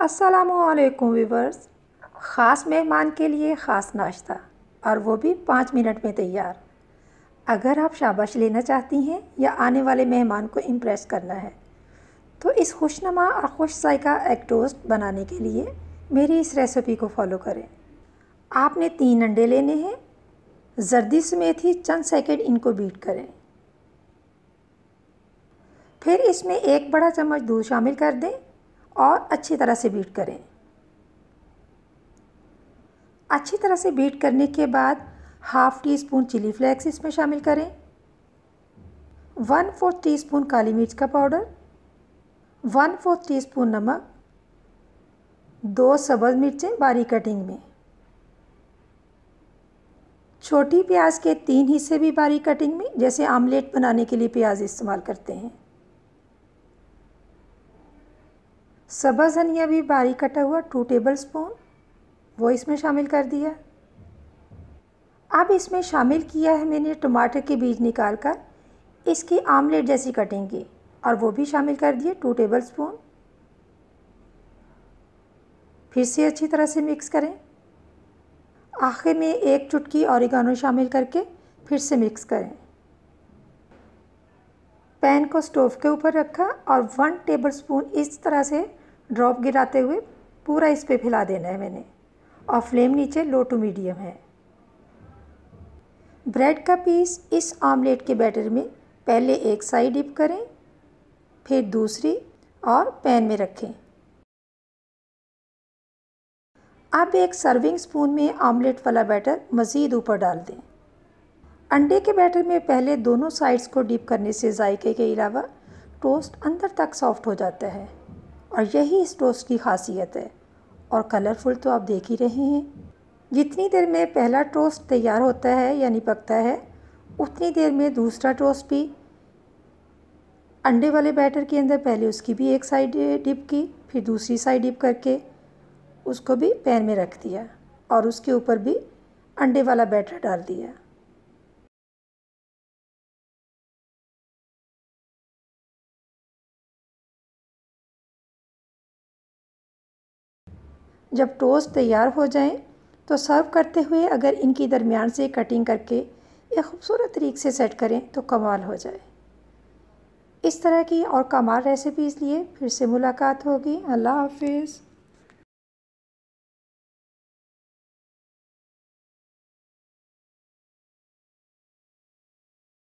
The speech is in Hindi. अस्सलामुअलैकुम व्यूवर्स, ख़ास मेहमान के लिए ख़ास नाश्ता और वो भी 5 मिनट में तैयार। अगर आप शाबाश लेना चाहती हैं या आने वाले मेहमान को इम्प्रेस करना है तो इस खुशनुमा और खुश जायका एग टोस्ट बनाने के लिए मेरी इस रेसिपी को फॉलो करें। आपने 3 अंडे लेने हैं, जर्दी समेत ही चंद सेकेंड इनको बीट करें। फिर इसमें 1 बड़ा चम्मच दूध शामिल कर दें और अच्छी तरह से बीट करें। अच्छी तरह से बीट करने के बाद 1/2 टीस्पून चिली फ्लेक्स इसमें शामिल करें, 1/4 टीस्पून काली मिर्च का पाउडर, 1/4 टीस्पून नमक, 2 सब्ज़ मिर्चें बारीक कटिंग में, छोटी प्याज के 3 हिस्से भी बारीक कटिंग में, जैसे आमलेट बनाने के लिए प्याज इस्तेमाल करते हैं, सब्ज़ धनिया भी बारीक कटा हुआ 2 टेबलस्पून वो इसमें शामिल कर दिया। अब इसमें शामिल किया है मैंने टमाटर के बीज निकाल कर, इसकी आमलेट जैसी कटिंग की, और वो भी शामिल कर दिए 2 टेबलस्पून। फिर से अच्छी तरह से मिक्स करें। आखिर में 1 चुटकी ओरिगानो शामिल करके फिर से मिक्स करें। पैन को स्टोव के ऊपर रखा और 1 टेबलस्पून इस तरह से ड्रॉप गिराते हुए पूरा इस पे फैला देना है मैंने, और फ्लेम नीचे लो टू मीडियम है। ब्रेड का पीस इस ऑमलेट के बैटर में पहले एक साइड डिप करें, फिर दूसरी, और पैन में रखें। अब 1 सर्विंग स्पून में ऑमलेट वाला बैटर मज़ीद ऊपर डाल दें। अंडे के बैटर में पहले दोनों साइड्स को डिप करने से जायके के अलावा टोस्ट अंदर तक सॉफ्ट हो जाता है, और यही इस टोस्ट की खासियत है। और कलरफुल तो आप देख ही रहे हैं। जितनी देर में पहला टोस्ट तैयार होता है यानी पकता है, उतनी देर में दूसरा टोस्ट भी अंडे वाले बैटर के अंदर पहले उसकी भी एक साइड डिप की, फिर दूसरी साइड डिप करके उसको भी पैन में रख दिया और उसके ऊपर भी अंडे वाला बैटर डाल दिया। जब टोस्ट तैयार हो जाए तो सर्व करते हुए अगर इनकी दरमियान से कटिंग करके एक ख़ूबसूरत तरीक़े से सेट करें तो कमाल हो जाए। इस तरह की और कमाल रेसिपीज़ लिए फिर से मुलाकात होगी। अल्लाह हाफिज़।